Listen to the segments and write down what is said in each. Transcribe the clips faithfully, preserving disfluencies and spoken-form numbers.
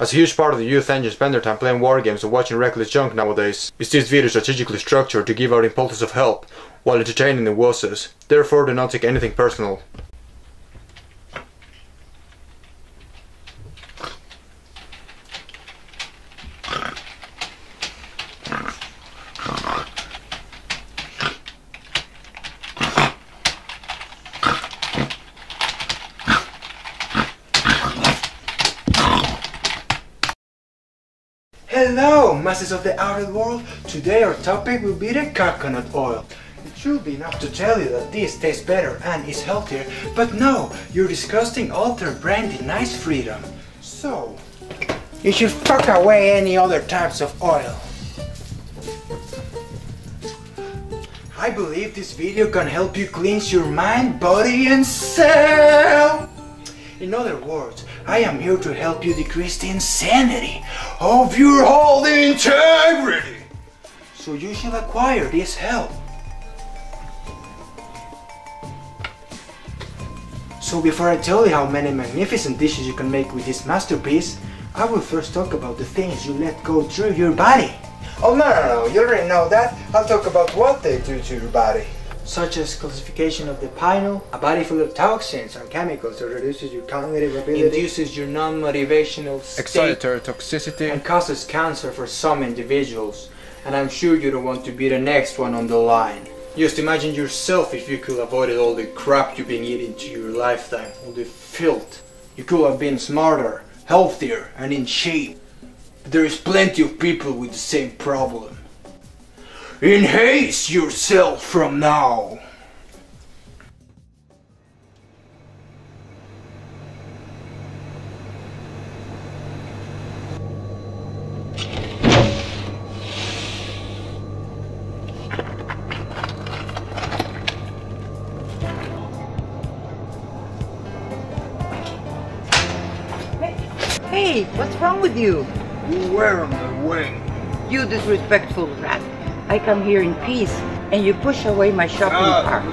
As a huge part of the youth engine spend their time playing war games and watching reckless junk nowadays, is this video strategically structured to give out impulses of help while entertaining the wusses. Therefore, do not take anything personal. Hello, masses of the outer world! Today our topic will be the coconut oil. It should be enough to tell you that this tastes better and is healthier, but no, your disgusting alter brand denies freedom. So, you should fuck away any other types of oil. I believe this video can help you cleanse your mind, body and soul! In other words, I am here to help you decrease the insanity of your whole integrity, so you shall acquire this help. So before I tell you how many magnificent dishes you can make with this masterpiece, I will first talk about the things you let go through your body. Oh no no no, you already know that. I'll talk about what they do to your body. Such as classification of the pineal, a body full of toxins and chemicals that reduces your cognitive ability, induces your non-motivational state, excitatory toxicity, and causes cancer for some individuals. And I'm sure you don't want to be the next one on the line. Just imagine yourself if you could have avoided all the crap you've been eating to your lifetime, all the filth. You could have been smarter, healthier, and in shape. But there is plenty of people with the same problem. Enhance yourself from now! Hey! Hey! What's wrong with you? You were on the wing! You disrespectful rat! I come here in peace, and you push away my shopping cart.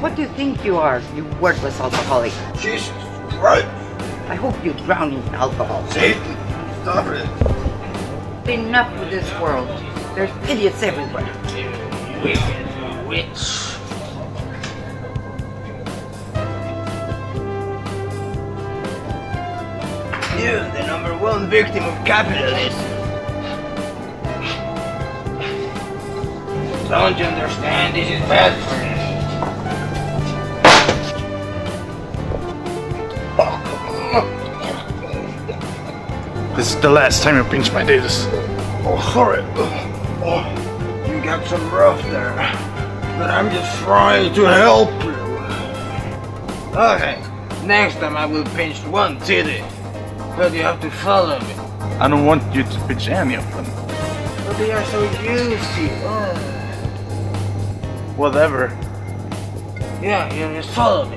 What do you think you are, you worthless alcoholic? Jesus Christ! I hope you drown in alcohol. Satan, stop it! Enough with this world. There's idiots everywhere. Wicked witch. You, the number one victim of capitalism. Don't you understand? This is bad for you. This is the last time you pinch my dates. Oh, horrible. Oh, you got some rough there, but I'm just trying to help you. Okay, next time I will pinch one titty, but you have to follow me. I don't want you to pinch any of them. But they are so juicy. Oh. Whatever. Yeah, you just follow me.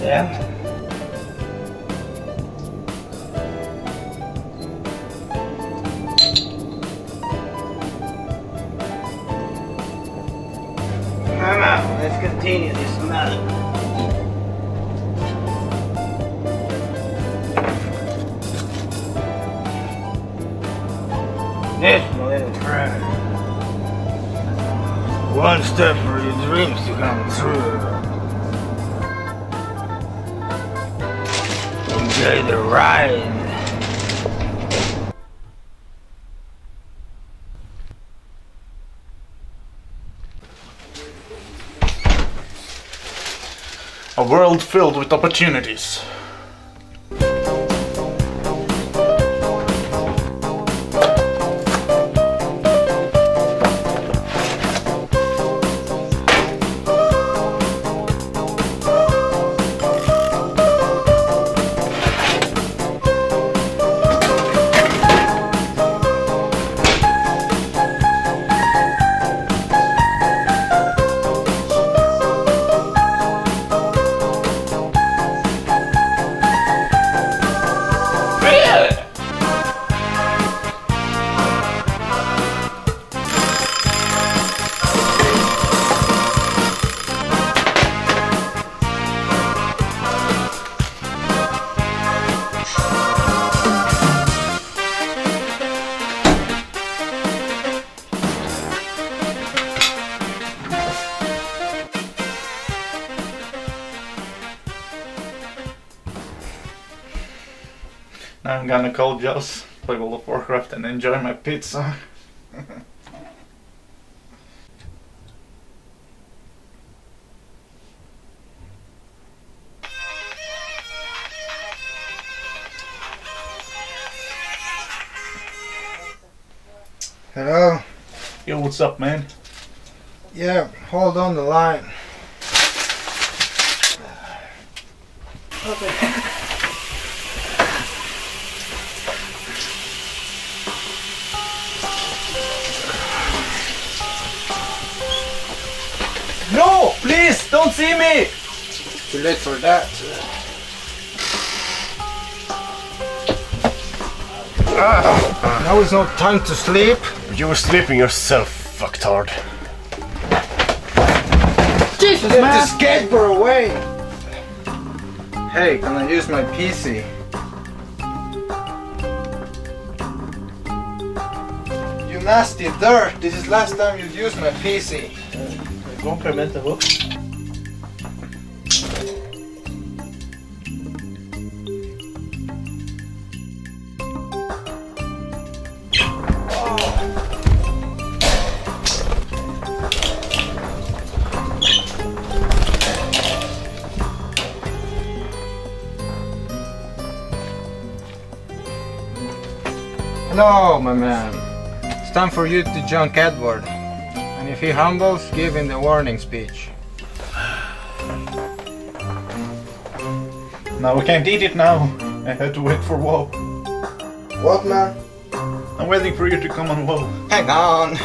Yeah. Come on, let's continue this matter. This little friend. One step for your dreams to come true. Enjoy the ride. A world filled with opportunities. I'm gonna call Joss, play World of Warcraft and enjoy my pizza. Hello? Yo, what's up, man? Yeah, hold on the line. Okay. No! Please! Don't see me! Too late for that. Ah, now is no time to sleep. You were sleeping yourself, fucktard. Jesus, man! Get the skateboard away! Hey, can I use my P C? You nasty dirt! This is last time you use my P C. Go prevent the hook. Hello, my man. It's time for you to junk Edward. And if he humbles, give him the warning speech. No, we can't eat it now. I had to wait for WoW. What, man? I'm waiting for you to come on WoW. Hang on!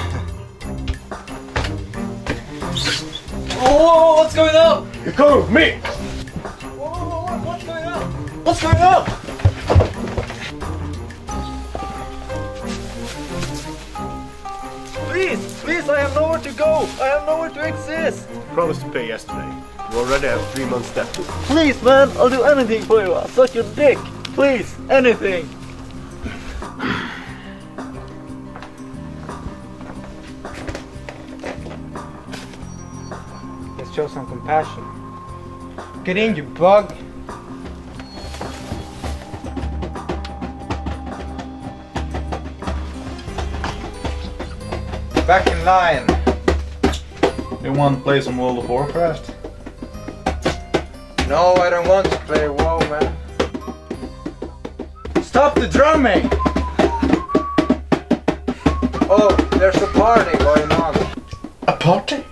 Whoa, what's going on? You're coming with me! Whoa, whoa, whoa, what's going on? What's going on? Please, please, I have nowhere to go! I have nowhere to exist! You promised to pay yesterday. You already have three months debt. Please, man! I'll do anything for you! I'll suck your dick! Please! Anything! Let's show some compassion. Get in, you bug! Back in line. You want to play some World of Warcraft? No, I don't want to play WoW, man. Stop the drumming! Oh, there's a party going on. A party?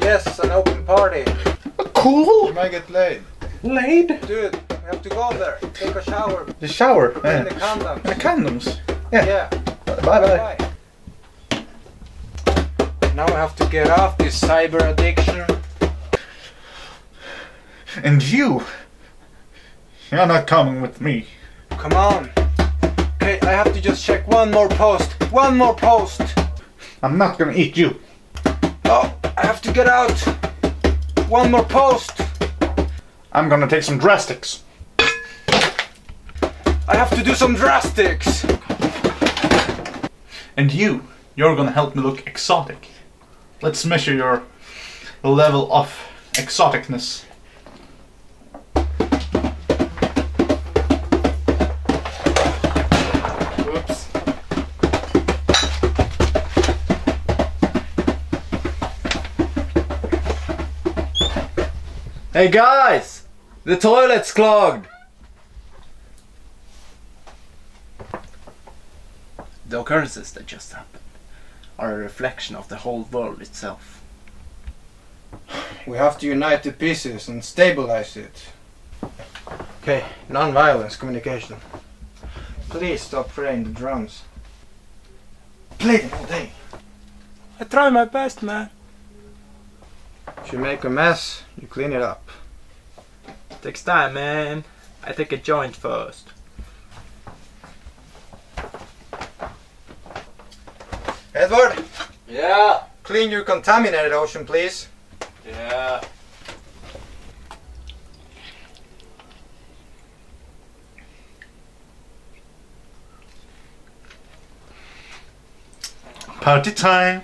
Yes, an open party. Cool! You might get laid. Laid? Dude, you have to go there. Take a shower. The shower? And yeah. The condoms. The condoms? Yeah. Yeah. Bye-bye. Now I have to get off this cyber addiction. And you, you're not coming with me. Come on. Okay, I have to just check one more post. One more post. I'm not gonna eat you. Oh, I have to get out. One more post. I'm gonna take some drastics. I have to do some drastics. And you, you're gonna help me look exotic. Let's measure your level of exoticness. Oops. Hey guys! The toilet's clogged! The occurrences that just happened are a reflection of the whole world itself. We have to unite the pieces and stabilize it. Okay, non-violence communication. Please stop playing the drums. Play them all day. I try my best, man. If you make a mess, you clean it up. It takes time, man. I take a joint first. Edward? Yeah? Clean your contaminated ocean, please. Yeah. Party time.